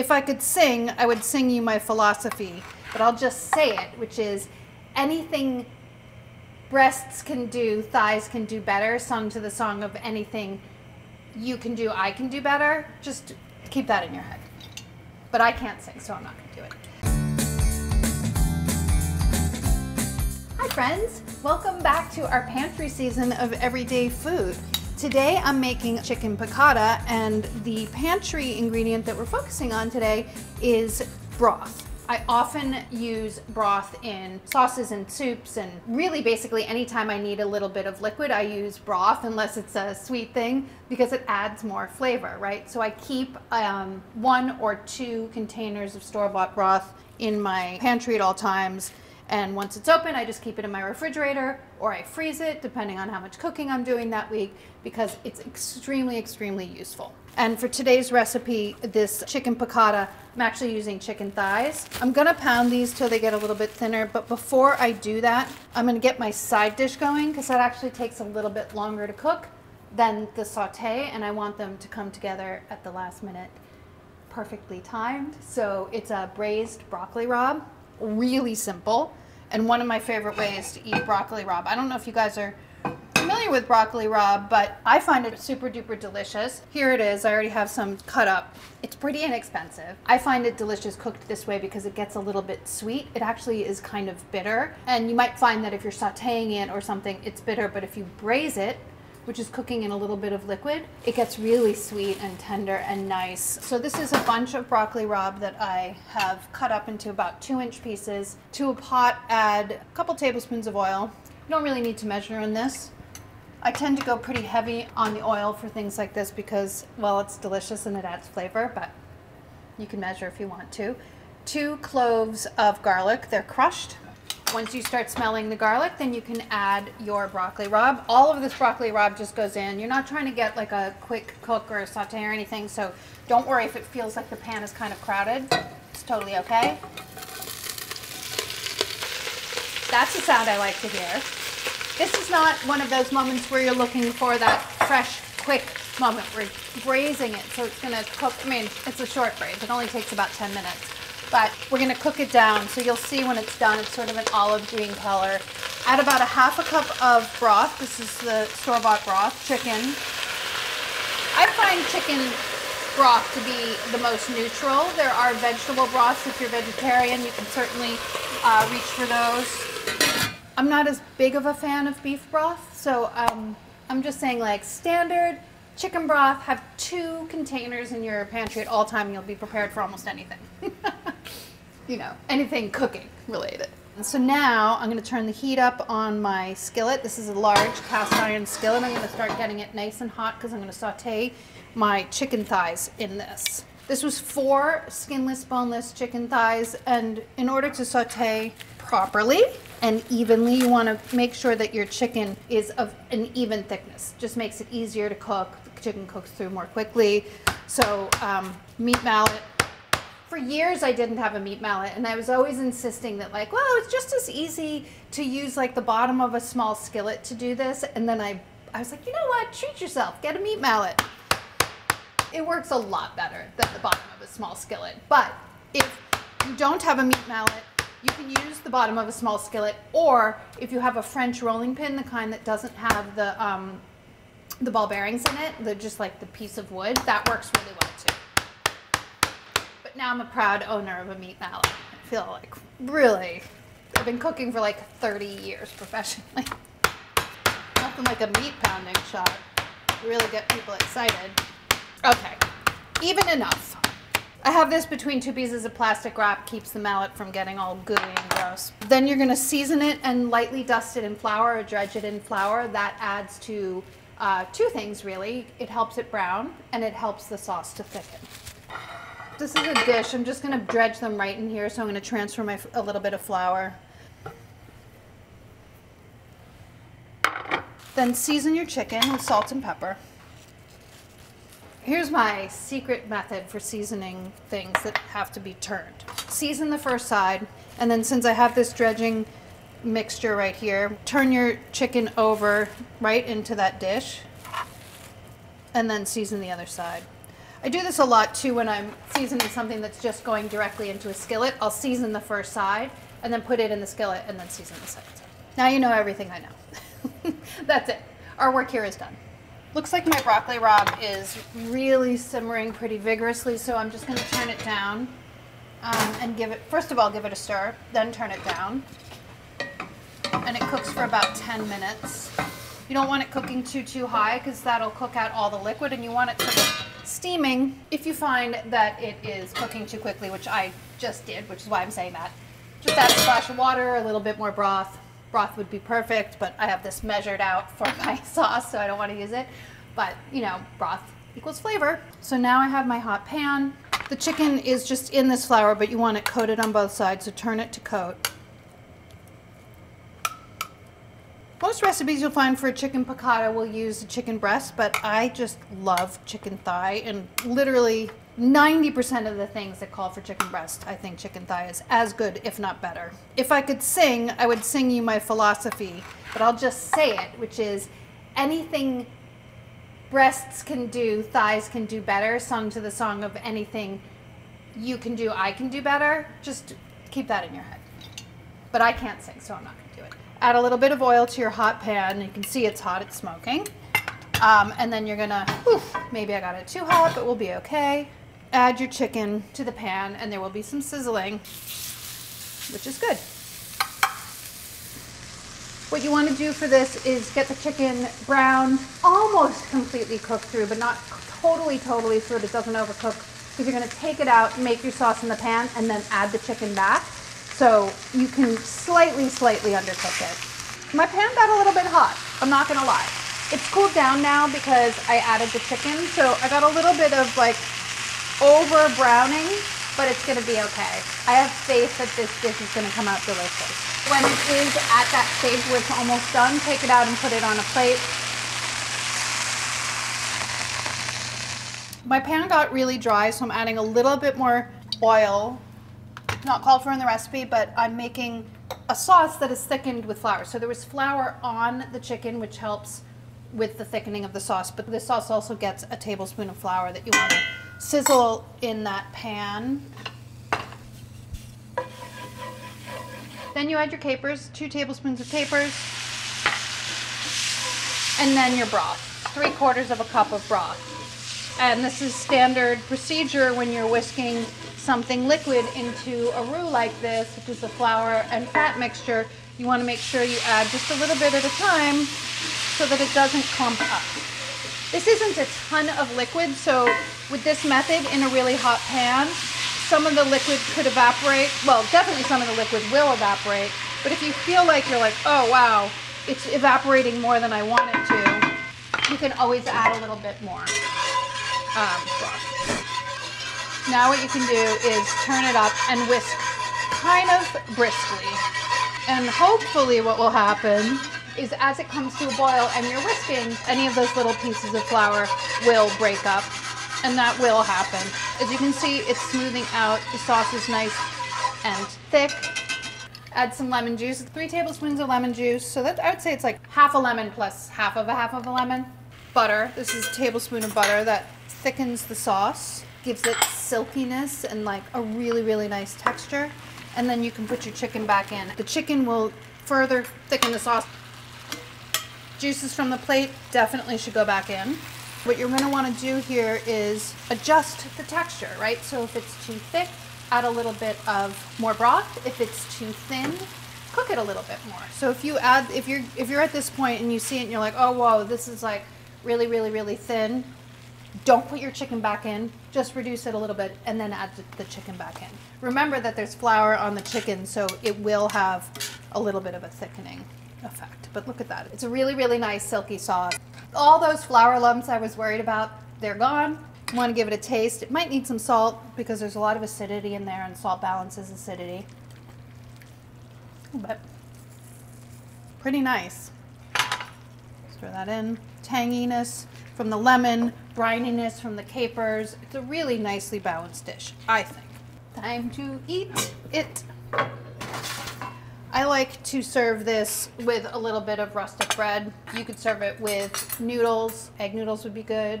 If I could sing, I would sing you my philosophy, but I'll just say it, which is anything breasts can do, thighs can do better, sung to the song of anything you can do, I can do better. Just keep that in your head. But I can't sing, so I'm not gonna do it. Hi friends, welcome back to our pantry season of Everyday Food. Today I'm making chicken piccata, and the pantry ingredient that we're focusing on today is broth. I often use broth in sauces and soups, and really basically anytime I need a little bit of liquid, I use broth, unless it's a sweet thing, because it adds more flavor, right? So I keep 1 or 2 containers of store-bought broth in my pantry at all times. And once it's open, I just keep it in my refrigerator, or I freeze it, depending on how much cooking I'm doing that week, because it's extremely, extremely useful. And for today's recipe, this chicken piccata, I'm actually using chicken thighs. I'm gonna pound these till they get a little bit thinner, but before I do that, I'm gonna get my side dish going, because that actually takes a little bit longer to cook than the saute, and I want them to come together at the last minute, perfectly timed. So it's a braised broccoli rabe, really simple. And one of my favorite ways to eat broccoli rabe. I don't know if you guys are familiar with broccoli rabe, but I find it super duper delicious. Here it is, I already have some cut up. It's pretty inexpensive. I find it delicious cooked this way because it gets a little bit sweet. It actually is kind of bitter. And you might find that if you're sauteing it or something, it's bitter, but if you braise it, which is cooking in a little bit of liquid, it gets really sweet and tender and nice. So this is a bunch of broccoli rabe that I have cut up into about 2-inch pieces. To a pot, add a couple tablespoons of oil. You don't really need to measure in this. I tend to go pretty heavy on the oil for things like this because, well, it's delicious and it adds flavor, but you can measure if you want to. 2 cloves of garlic, they're crushed. Once you start smelling the garlic, then you can add your broccoli rabe. All of this broccoli rabe just goes in. You're not trying to get like a quick cook or a saute or anything, so don't worry if it feels like the pan is kind of crowded. It's totally okay. That's the sound I like to hear. This is not one of those moments where you're looking for that fresh, quick moment. We're braising it, so it's gonna cook. I mean, it's a short braise. It only takes about 10 minutes. But we're gonna cook it down, so you'll see when it's done, it's sort of an olive green color. Add about 1/2 cup of broth. This is the store-bought broth, chicken. I find chicken broth to be the most neutral. There are vegetable broths. If you're vegetarian, you can certainly reach for those. I'm not as big of a fan of beef broth, so I'm just saying like standard chicken broth, have 2 containers in your pantry at all time, and you'll be prepared for almost anything. You know, anything cooking related. And so now I'm gonna turn the heat up on my skillet. This is a large cast iron skillet. I'm gonna start getting it nice and hot because I'm gonna saute my chicken thighs in this. This was 4 skinless, boneless chicken thighs, and in order to saute properly and evenly, you wanna make sure that your chicken is of an even thickness. Just makes it easier to cook. The chicken cooks through more quickly. So meat mallet. For years, I didn't have a meat mallet, and I was always insisting that, like, well, it's just as easy to use, like, the bottom of a small skillet to do this, and then I was like, you know what, treat yourself, get a meat mallet. It works a lot better than the bottom of a small skillet, but if you don't have a meat mallet, you can use the bottom of a small skillet, or if you have a French rolling pin, the kind that doesn't have the ball bearings in it, they're just, like, the piece of wood, that works really well, too. Now I'm a proud owner of a meat mallet. I feel like, really, I've been cooking for like 30 years professionally. Nothing like a meat pounding shot. Really get people excited. Okay, even enough. I have this between 2 pieces of plastic wrap, keeps the mallet from getting all gooey and gross. Then you're gonna season it and lightly dust it in flour or dredge it in flour. That adds to 2 things really. It helps it brown, and it helps the sauce to thicken. This is a dish. I'm just going to dredge them right in here, so I'm going to transfer a little bit of flour. Then season your chicken with salt and pepper. Here's my secret method for seasoning things that have to be turned. Season the first side, and then since I have this dredging mixture right here, turn your chicken over right into that dish, and then season the other side. I do this a lot too when I'm seasoning something that's just going directly into a skillet. I'll season the first side and then put it in the skillet and then season the second side. Now you know everything I know. That's it. Our work here is done. Looks like my broccoli rabe is really simmering pretty vigorously, so I'm just going to turn it down and give it, first of all, give it a stir, then turn it down. And it cooks for about 10 minutes. You don't want it cooking too high because that'll cook out all the liquid, and you want it to be steaming. If you find that it is cooking too quickly, which I just did, which is why I'm saying that, just add a splash of water, a little bit more broth. Broth would be perfect, but I have this measured out for my sauce, so I don't want to use it. But, you know, broth equals flavor. So now I have my hot pan. The chicken is just in this flour, but you want it coated on both sides, so turn it to coat. Most recipes you'll find for a chicken piccata will use a chicken breast, but I just love chicken thigh, and literally 90% of the things that call for chicken breast, I think chicken thigh is as good, if not better. If I could sing, I would sing you my philosophy, but I'll just say it, which is anything breasts can do, thighs can do better, sung to the song of anything you can do, I can do better. Just keep that in your head. But I can't sing, so I'm not going to do it. Add a little bit of oil to your hot pan. You can see it's hot, it's smoking. And then you're gonna, maybe I got it too hot, but we'll be okay. Add your chicken to the pan and there will be some sizzling, which is good. What you wanna do for this is get the chicken brown, almost completely cooked through, but not totally through, but it doesn't overcook. Because you're gonna take it out, make your sauce in the pan, and then add the chicken back. So you can slightly undercook it. My pan got a little bit hot, I'm not gonna lie. It's cooled down now because I added the chicken, so I got a little bit of like over browning, but it's gonna be okay. I have faith that this dish is gonna come out delicious. When it is at that stage where it's almost done, take it out and put it on a plate. My pan got really dry, so I'm adding a little bit more oil. Not called for in the recipe, but I'm making a sauce that is thickened with flour. So there was flour on the chicken, which helps with the thickening of the sauce, but this sauce also gets a tablespoon of flour that you want to sizzle in that pan. Then you add your capers, 2 tablespoons of capers, and then your broth, 3/4 cup of broth. And this is standard procedure when you're whisking something liquid into a roux like this, which is the flour and fat mixture. You want to make sure you add just a little bit at a time so that it doesn't clump up. This isn't a ton of liquid, so with this method in a really hot pan, some of the liquid could evaporate. Well, definitely some of the liquid will evaporate, but if you feel like you're like, oh wow, it's evaporating more than I want it to, you can always add a little bit more broth. Now what you can do is turn it up and whisk kind of briskly. And hopefully what will happen is as it comes to a boil and you're whisking, any of those little pieces of flour will break up, and that will happen. As you can see, it's smoothing out. The sauce is nice and thick. Add some lemon juice, 3 tablespoons of lemon juice. So that, I would say it's like half a lemon plus half of a lemon. Butter, this is a tablespoon of butter that thickens the sauce. Gives it silkiness and like a really nice texture. And then you can put your chicken back in. The chicken will further thicken the sauce. Juices from the plate definitely should go back in. What you're gonna wanna do here is adjust the texture, right? So if it's too thick, add a little bit of more broth. If it's too thin, cook it a little bit more. So if you add, if you're at this point and you see it and you're like, oh, whoa, this is like really thin, don't put your chicken back in, just reduce it a little bit and then add the chicken back in. Remember that there's flour on the chicken, so it will have a little bit of a thickening effect. But look at that. It's a really nice silky sauce. All those flour lumps I was worried about, they're gone. You want to give it a taste. It might need some salt because there's a lot of acidity in there and salt balances acidity. But pretty nice. Throw that in. Tanginess from the lemon, brininess from the capers. It's a really nicely balanced dish, I think. Time to eat it. I like to serve this with a little bit of rustic bread. You could serve it with noodles. Egg noodles would be good.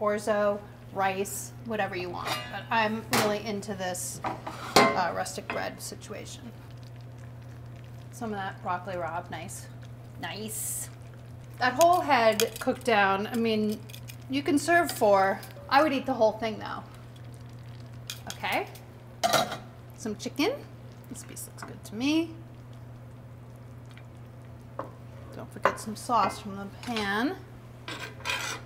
Orzo, rice, whatever you want. But I'm really into this rustic bread situation. Some of that broccoli rabe, nice. Nice. That whole head cooked down, I mean, you can serve four. I would eat the whole thing though. Okay. Some chicken. This piece looks good to me. Don't forget some sauce from the pan,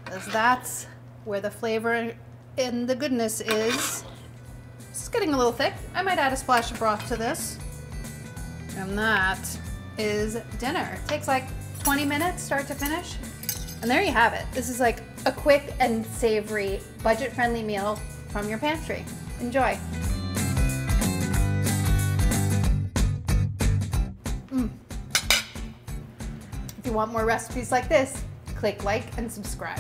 because that's where the flavor and the goodness is. It's getting a little thick. I might add a splash of broth to this. And that is dinner. It takes like 20 minutes, start to finish. And there you have it. This is like a quick and savory, budget-friendly meal from your pantry. Enjoy. If you want more recipes like this, click like and subscribe.